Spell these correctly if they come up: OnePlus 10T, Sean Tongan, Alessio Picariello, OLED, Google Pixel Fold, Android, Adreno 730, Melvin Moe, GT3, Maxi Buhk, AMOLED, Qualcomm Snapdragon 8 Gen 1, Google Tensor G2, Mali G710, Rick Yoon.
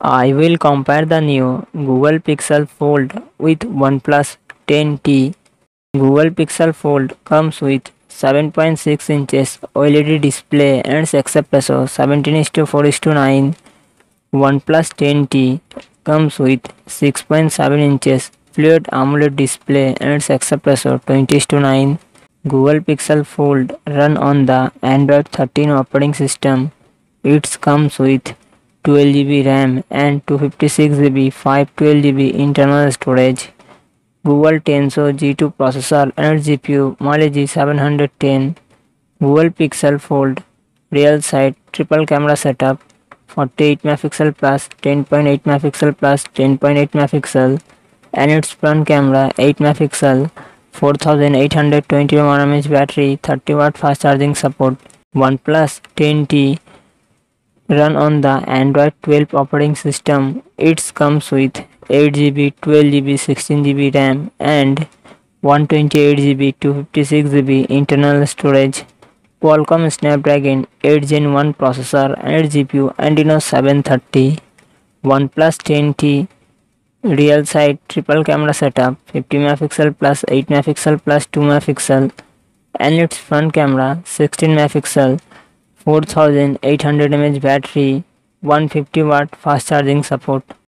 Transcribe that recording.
I will compare the new Google Pixel Fold with OnePlus 10T. Google Pixel Fold comes with 7.6 inches OLED display and success ratio 17:4:9. OnePlus 10T comes with 6.7 inches fluid AMOLED display and success ratio 20:9. Google Pixel Fold run on the Android 13 operating system. It comes with 12GB RAM and 256GB 512GB internal storage, Google Tensor G2 processor and GPU Mali G710. Google Pixel Fold real side triple camera setup 48MP plus 10.8MP plus 10.8MP, and its front camera 8MP, 4820 mAh battery, 30W fast charging support. OnePlus 10T run on the Android 12 operating system. It comes with 8GB, 12GB, 16GB RAM and 128GB, 256GB internal storage, Qualcomm Snapdragon 8 Gen 1 processor and GPU Adreno 730. OnePlus 10T real side triple camera setup 50MP plus 8MP plus 2MP, and its front camera 16MP, 4800 mAh battery, 150W fast charging support.